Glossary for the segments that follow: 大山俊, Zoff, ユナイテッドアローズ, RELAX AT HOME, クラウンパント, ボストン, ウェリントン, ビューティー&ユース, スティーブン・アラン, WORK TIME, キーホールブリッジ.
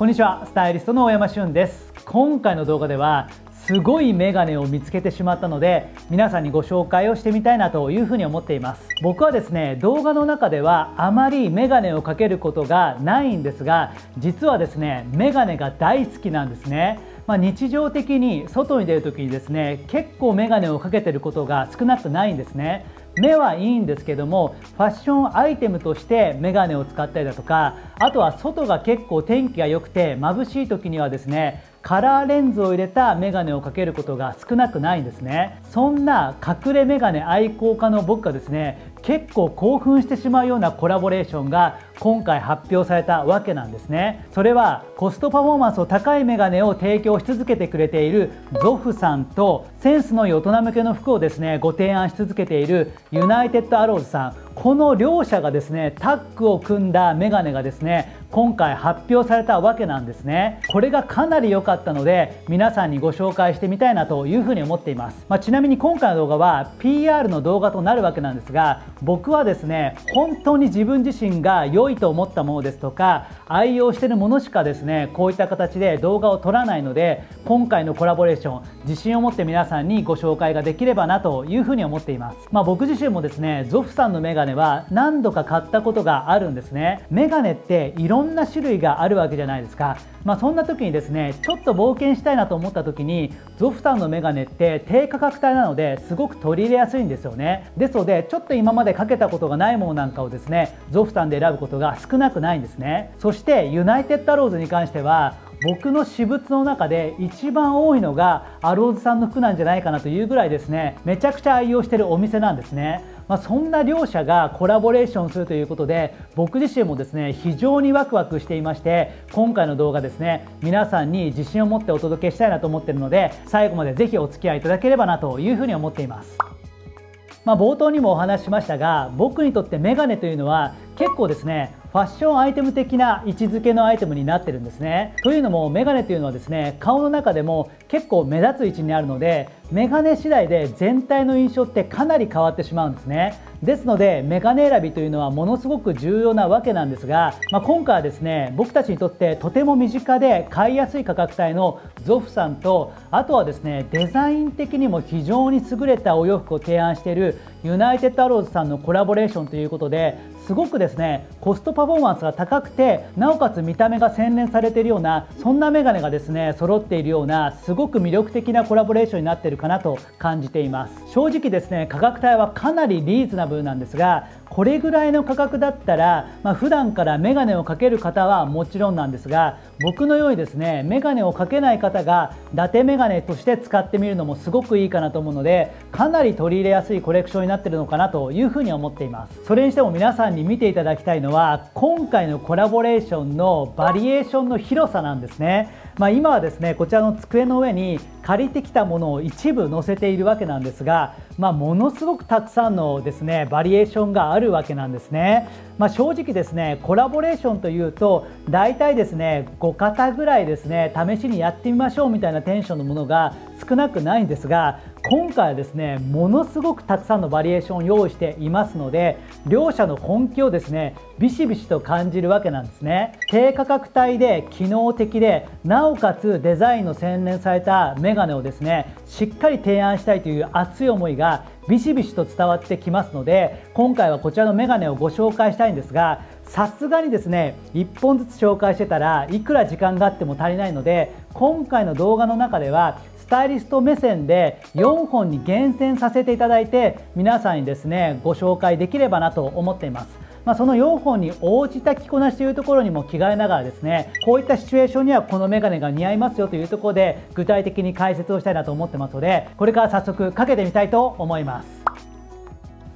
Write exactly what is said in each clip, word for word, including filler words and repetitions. こんにちは、スタイリストの大山俊です。今回の動画ではすごいメガネを見つけてしまったので、皆さんにご紹介をしてみたいなというふうに思っています。僕はですね、動画の中ではあまりメガネをかけることがないんですが、実はですねメガネが大好きなんですね。まあ、日常的に外に出る時にですね、結構メガネをかけてることが少なくないんですね。目はいいんですけども、ファッションアイテムとしてメガネを使ったりだとか、あとは外が結構天気が良くて眩しい時にはですね、カラーレンズを入れたメガネをかけることが少なくないんですね。そんな隠れメガネ愛好家の僕がですね、結構興奮してしまうようなコラボレーションが今回発表されたわけなんですね。それはコストパフォーマンスの高いメガネを提供し続けてくれている ゾフ さんと、センスのいい大人向けの服をですねご提案し続けているユナイテッドアローズさん、この両者がですねタッグを組んだメガネがですね今回発表されたわけなんですね。これがかなり良かったので、皆さんにご紹介してみたいなというふうに思っています。まあ、ちなみに今回の動画は ピーアール の動画となるわけなんですが、僕はですね本当に自分自身が良いと思ったものですとか愛用しているものしかですねこういった形で動画を撮らないので、今回のコラボレーション自信を持って皆さんにご紹介ができればなというふうに思っています。まあ、僕自身もですね ゾフ さんのメガネは何度か買ったことがあるんですね。メガネっていろんな種類があるわけじゃないですか。まあ、そんな時にですねちょっと冒険したいなと思った時に ゾフ さんのメガネって低価格帯なのですごく取り入れやすいんですよね。ですのでちょっと今までかけたことがないものなんかをですね ゾフ さんで選ぶことが少なくないんですね。そしてユナイテッドアローズに関しては、僕の私物の中で一番多いのがアローズさんの服なんじゃないかなというぐらいですね、めちゃくちゃ愛用しているお店なんですね。まあ、そんな両者がコラボレーションするということで、僕自身もですね非常にワクワクしていまして、今回の動画ですね皆さんに自信を持ってお届けしたいなと思っているので、最後までぜひお付き合いいただければなというふうに思っています。まあ、冒頭にもお話ししましたが、僕にとってメガネというのは結構ですねファッションアイテム的な位置づけのアイテムになってるんですね。というのもメガネというのはですね顔の中でも結構目立つ位置にあるので、メガネ次第で全体の印象ってかなり変わってしまうんですね。ですのでメガネ選びというのはものすごく重要なわけなんですが、まあ、今回はですね僕たちにとってとても身近で買いやすい価格帯の ゾフ さんと、あとはですねデザイン的にも非常に優れたお洋服を提案しているユナイテッドアローズさんのコラボレーションということで、すごくですねコストパフォーマンスが高くて、なおかつ見た目が洗練されているような、そんなメガネがですね揃っているような、すごく魅力的なコラボレーションになっているかなと感じています。正直ですね価格帯はかなりリーズナブルなんですが、これぐらいの価格だったら、まあ、普段からメガネをかける方はもちろんなんですが、僕のようにですねメガネをかけない方が伊達メガネとして使ってみるのもすごくいいかなと思うので、かなり取り入れやすいコレクションになっているのかなというふうに思っています。それにしても皆さんに見ていただきたいのは、今回のコラボレーションのバリエーションの広さなんですね。まあ、今はですねこちらの机の上に借りてきたものを一部載せているわけなんですが、まあ、ものすごくたくさんのですねバリエーションがあるわけなんですね。まあ、正直ですねコラボレーションというと大体ですねご型ぐらいですね試しにやってみましょうみたいなテンションのものが少なくないんですが、今回はですねものすごくたくさんのバリエーションを用意していますので、両者の本気をですねビシビシと感じるわけなんですね。低価格帯で機能的で、なおかつデザインの洗練されたメガネをですねしっかり提案したいという熱い思いがビシビシと伝わってきますので、今回はこちらのメガネをご紹介したいんですが、さすがにですねいっぽんずつ紹介してたらいくら時間があっても足りないので、今回の動画の中ではスタイリスト目線でよんほんに厳選させていただいて、皆さんにですねご紹介できればなと思っています。まあ、そのよんほんに応じた着こなしというところにも着替えながらですね、こういったシチュエーションにはこのメガネが似合いますよというところで具体的に解説をしたいなと思ってますので、これから早速かけてみたいと思います。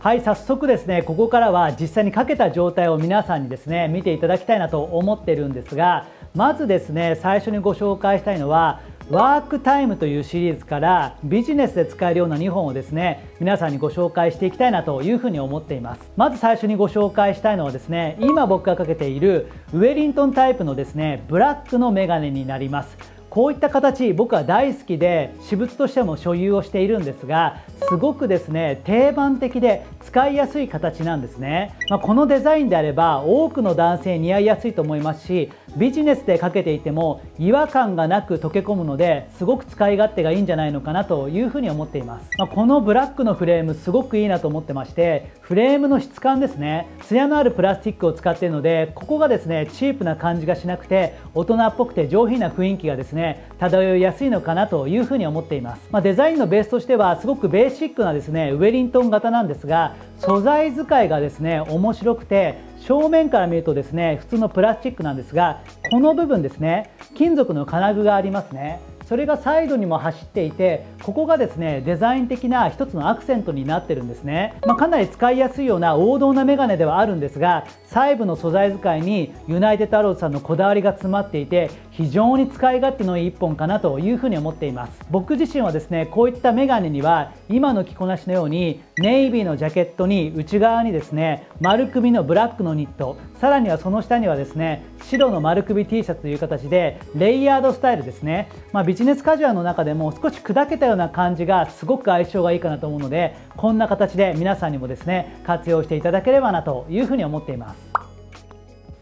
はい、早速ですねここからは実際にかけた状態を皆さんにですね見ていただきたいなと思ってるんですが、まずですね最初にご紹介したいのはワークタイムというシリーズからビジネスで使えるようなにほんをですね皆さんにご紹介していきたいなというふうに思っています。まず最初にご紹介したいのはですね今僕がかけているウェリントンタイプのですねブラックのメガネになります。こういった形僕は大好きで私物としても所有をしているんですが、すごくですね定番的で使いやすい形なんですね、まあ、このデザインであれば多くの男性に似合いやすいと思いますし、ビジネスでかけていても違和感がなく溶け込むのですごく使い勝手がいいんじゃないのかなというふうに思っています、まあ、このブラックのフレームすごくいいなと思ってまして、フレームの質感ですね、艶のあるプラスチックを使っているのでここがですねチープな感じがしなくて大人っぽくて上品な雰囲気がですね漂いやすいのかなというふうに思っています、まあ、デザインのベースとしてはすごくベーシックなですねウェリントン型なんですが、素材使いがですね面白くて、正面から見るとですね普通のプラスチックなんですが、この部分ですね金属の金具がありますね。それがサイドにも走っていて、ここがですねデザイン的な一つのアクセントになってるんですね、まあ、かなり使いやすいような王道なメガネではあるんですが、細部の素材使いにユナイテッドアローズさんのこだわりが詰まっていて、非常に使い勝手のいいいっぽんかなというふうに思っています。僕自身はですねこういったメガネには今の着こなしのようにネイビーのジャケットに内側にですね丸首のブラックのニット、さらにはその下にはですね白の丸首 T シャツという形でレイヤードスタイルですね、まあ、ビジネスカジュアルの中でも少し砕けたような感じがすごく相性がいいかなと思うので、こんな形で皆さんにもですね活用していただければなというふうに思っています。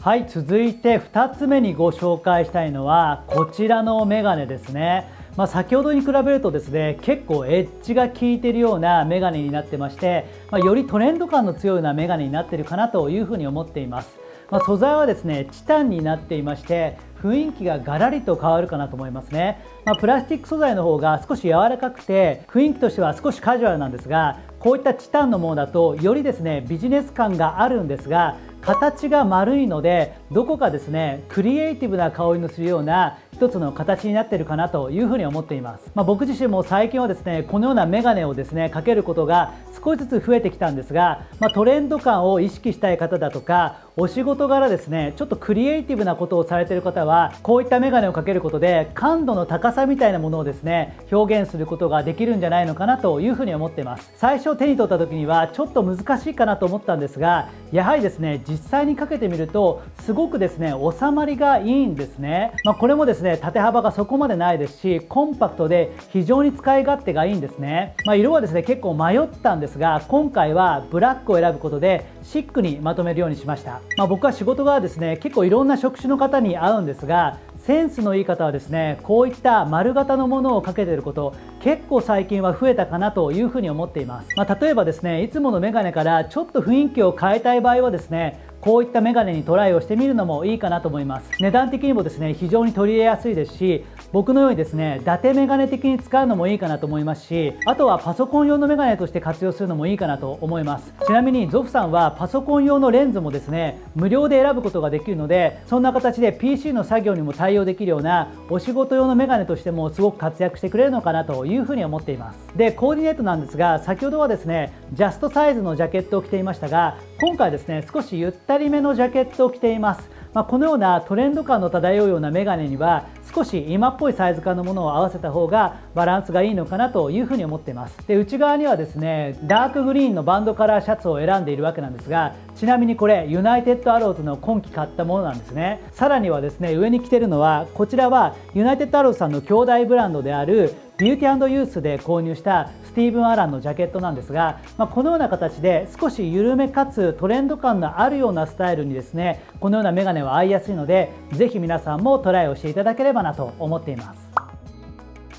はい、続いてふたつめにご紹介したいのはこちらのメガネですね、まあ、先ほどに比べるとですね結構エッジが効いているようなメガネになってまして、まあ、よりトレンド感の強いようなメガネになっているかなというふうに思っています、まあ、素材はですねチタンになっていまして雰囲気がガラリと変わるかなと思いますね、まあ、プラスチック素材の方が少し柔らかくて雰囲気としては少しカジュアルなんですが、こういったチタンのものだとよりですねビジネス感があるんですが、形が丸いのでどこかですねクリエイティブな香りのするような一つの形になっているかなというふうに思っています、まあ、僕自身も最近はですねこのようなメガネをですねかけることが少しずつ増えてきたんですが、まあ、トレンド感を意識したい方だとかお仕事柄ですねちょっとクリエイティブなことをされている方はこういったメガネをかけることで感度の高さみたいなものをですね表現することができるんじゃないのかなというふうに思っています。最初手に取った時にはちょっと難しいかなと思ったんですが、やはりですね実際にかけてみるとすごくですね収まりがいいんですね、まあ、これもですね縦幅がそこまでないですしコンパクトで非常に使い勝手がいいんですね、まあ、色はですね結構迷ったんですが、今回はブラックを選ぶことでシックにまとめるようにしました、まあ、僕は仕事がですね結構いろんな職種の方に会うんですが、センスのいい方はですねこういった丸型のものをかけていること結構最近は増えたかなというふうに思っています、まあ、例えばですねいつものメガネからちょっと雰囲気を変えたい場合はですねこういったメガネにトライをしてみるのもいいかなと思います。値段的にもですね非常に取り入れやすいですし、僕のようにですね伊達メガネ的に使うのもいいかなと思いますし、あとはパソコン用のメガネとして活用するのもいいかなと思います。ちなみに ゾフ さんはパソコン用のレンズもですね無料で選ぶことができるので、そんな形で ピーシー の作業にも対応できるようなお仕事用のメガネとしてもすごく活躍してくれるのかなというふうに思っています。でコーディネートなんですが、先ほどはですねジャストサイズのジャケットを着ていましたが、今回ですね少しゆったりめのジャケットを着ています、まあ、このようなトレンド感の漂うようなメガネには少し今っぽいサイズ感のものを合わせた方がバランスがいいのかなというふうに思っています。で内側にはですねダークグリーンのバンドカラーシャツを選んでいるわけなんですが、ちなみにこれユナイテッドアローズの今季買ったものなんですね。さらにはですね上に着てるのはこちらはユナイテッドアローズさんの兄弟ブランドであるビューティー&ユースで購入したスティーブン・アランのジャケットなんですが、まあ、このような形で少し緩めかつトレンド感のあるようなスタイルにですねこのようなメガネは合いやすいので、ぜひ皆さんもトライをしていただければなと思っています。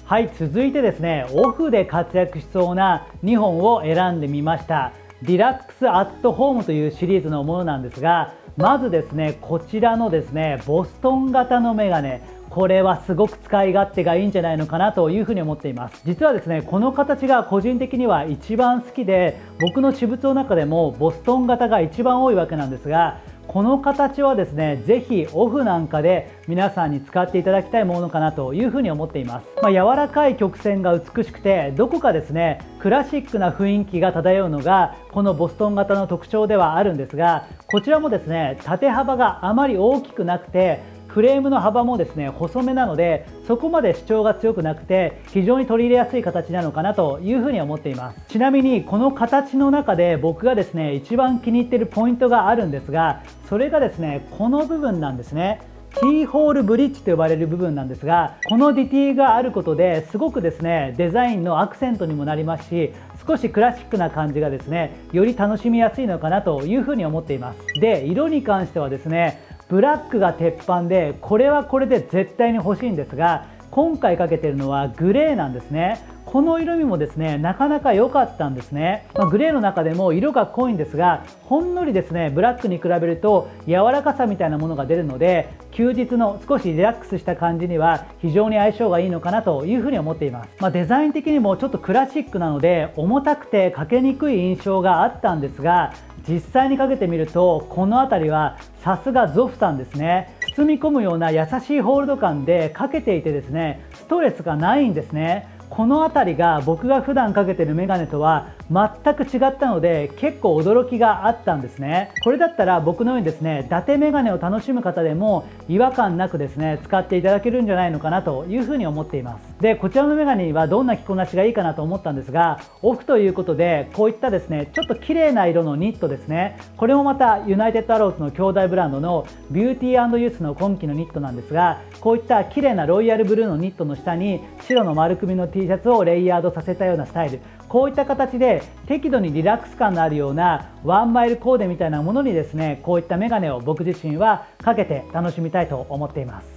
はい、続いてですねオフで活躍しそうなにほんを選んでみました。リラックスアットホームというシリーズのものなんですが、まずですねこちらのですねボストン型のメガネ、これはすごく使い勝手がいいんじゃないのかなというふうに思っています。実はですねこの形が個人的には一番好きで、僕の私物の中でもボストン型が一番多いわけなんですが、この形はですねぜひオフなんかで皆さんに使っていただきたいものかなというふうに思っています、まあ、柔らかい曲線が美しくてどこかですねクラシックな雰囲気が漂うのがこのボストン型の特徴ではあるんですが、こちらもですね縦幅があまり大きくなくてフレームの幅もですね細めなのでそこまで主張が強くなくて非常に取り入れやすい形なのかなというふうに思っています。ちなみにこの形の中で僕がですね一番気に入っているポイントがあるんですが、それがですねこの部分なんですね。キーホールブリッジと呼ばれる部分なんですが、このディティがあることですごくですねデザインのアクセントにもなりますし、少しクラシックな感じがですねより楽しみやすいのかなというふうに思っています。で、色に関してはですねブラックが鉄板で、これはこれで絶対に欲しいんですが、今回かけてるのはグレーなんですね。この色味もですねなかなか良かったんですね、まあ、グレーの中でも色が濃いんですが、ほんのりですねブラックに比べると柔らかさみたいなものが出るので、休日の少しリラックスした感じには非常に相性がいいのかなというふうに思っています、まあ、デザイン的にもちょっとクラシックなので重たくてかけにくい印象があったんですが、実際にかけてみるとこの辺りはさすがゾフさんですね。包み込むような優しいホールド感でかけていてですねストレスがないんですね。この辺りが僕が普段かけてるメガネとは全く違ったので、結構驚きがあったんですね。これだったら僕のようにですね伊達メガネを楽しむ方でも違和感なくですね使っていただけるんじゃないのかなというふうに思っています。で、こちらのメガネにはどんな着こなしがいいかなと思ったんですが、オフということでこういったですねちょっと綺麗な色のニットですね、これもまたユナイテッドアローズの兄弟ブランドのビューティー&ユースの今季のニットなんですが、こういった綺麗なロイヤルブルーのニットの下に白の丸首の T シャツをレイヤードさせたようなスタイル、こういった形で適度にリラックス感のあるようなワンマイルコーデみたいなものにですねこういったメガネを僕自身はかけて楽しみたいと思っています。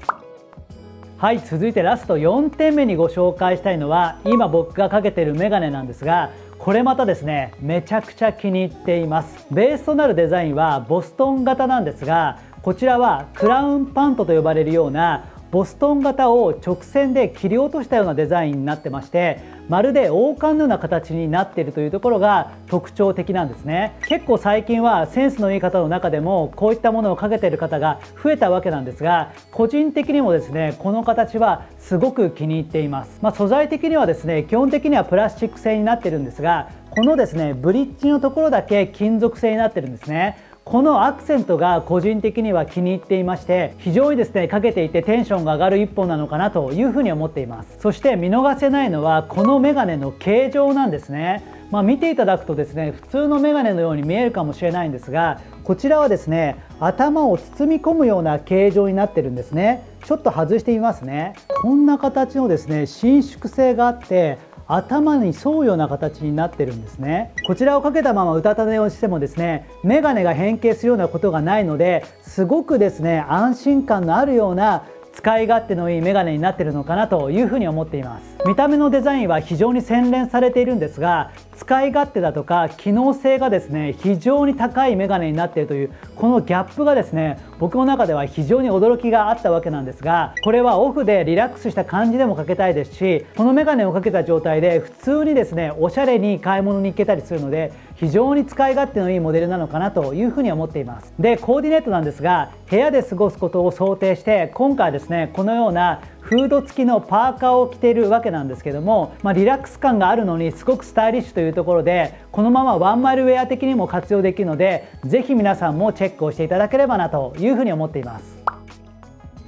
はい、続いてラストよんてんめにご紹介したいのは今僕がかけているメガネなんですが、これまたですねめちゃくちゃ気に入っています。ベースとなるデザインはボストン型なんですが、こちらはクラウンパントと呼ばれるようなボストン型を直線で切り落としたようなデザインになってまして、まるで王冠のような形になっているというところが特徴的なんですね。結構最近はセンスのいい方の中でもこういったものをかけている方が増えたわけなんですが、個人的にもですねこの形はすごく気に入っています、まあ、素材的にはですね基本的にはプラスチック製になってるんですが、このですねブリッジのところだけ金属製になってるんですね。このアクセントが個人的には気に入っていまして、非常にですねかけていてテンションが上がる一本なのかなというふうに思っています。そして見逃せないのはこのメガネの形状なんですね、まあ、見ていただくとですね普通のメガネのように見えるかもしれないんですが、こちらはですね頭を包み込むような形状になってるんですね。ちょっと外してみますね。こんな形のですね伸縮性があって頭に沿うような形になってるんですね。こちらをかけたままうたた寝をしてもですねメガネが変形するようなことがないので、すごくですね安心感のあるような使い勝手のいいメガネになってるのかなというふうに思っています。見た目のデザインは非常に洗練されているんですが、使い勝手だとか機能性がですね非常に高いメガネになっているというこのギャップがですね僕の中では非常に驚きがあったわけなんですが、これはオフでリラックスした感じでもかけたいですし、このメガネをかけた状態で普通にですねおしゃれに買い物に行けたりするので、非常に使い勝手のいいモデルなのかなというふうに思っています。で、コーディネートなんですが、部屋で過ごすことを想定して今回はですねこのようなフード付きのパーカーを着ているわけなんですけども、まあ、リラックス感があるのにすごくスタイリッシュというところで、このままワンマイルウェア的にも活用できるので、ぜひ皆さんもチェックをしていただければなというふうに思っています。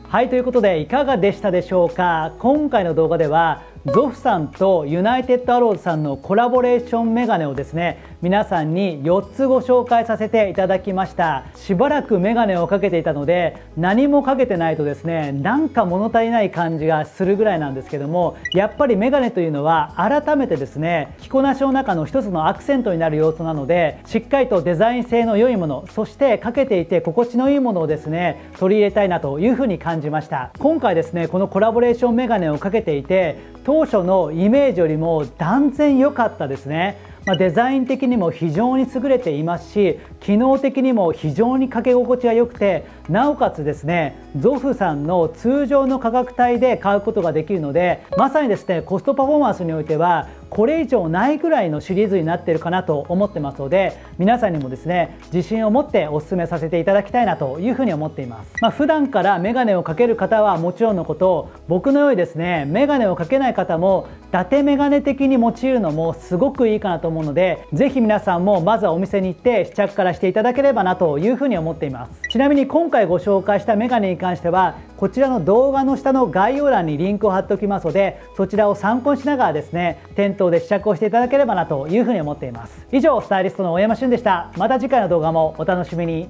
はい、ということでいかがでしたでしょうか。今回の動画ではゾフさんとユナイテッドアローズさんのコラボレーションメガネをですね皆さんによっつご紹介させていただきました。しばらくメガネをかけていたので何もかけてないとですねなんか物足りない感じがするぐらいなんですけども、やっぱりメガネというのは改めてですね着こなしの中の一つのアクセントになる要素なので、しっかりとデザイン性の良いもの、そしてかけていて心地のいいものをですね取り入れたいなというふうに感じました。今回ですねこのコラボレーションメガネをかけていて当初のイメージよりも断然良かったですね。まあ、デザイン的にも非常に優れていますし、機能的にも非常にかけ心地が良くて、なおかつですねゾフさんの通常の価格帯で買うことができるので、まさにですねコストパフォーマンスにおいてはこれ以上ないぐらいのシリーズになっているかなと思ってますので、皆さんにもですね自信を持ってお勧めさせていただきたいなというふうに思っています、まあ、普段からメガネをかける方はもちろんのこと、僕のようにですねメガネをかけない方も伊達メガネ的に用いるのもすごくいいかなと思うので、ぜひ皆さんもまずはお店に行って試着からしていただければなというふうに思っています。ちなみに今回ご紹介したメガネに関してはこちらの動画の下の概要欄にリンクを貼っておきますので、そちらを参考にしながらですね店頭で試着をしていただければなというふうに思っています。以上、スタイリストの大山俊でした。また次回の動画もお楽しみに。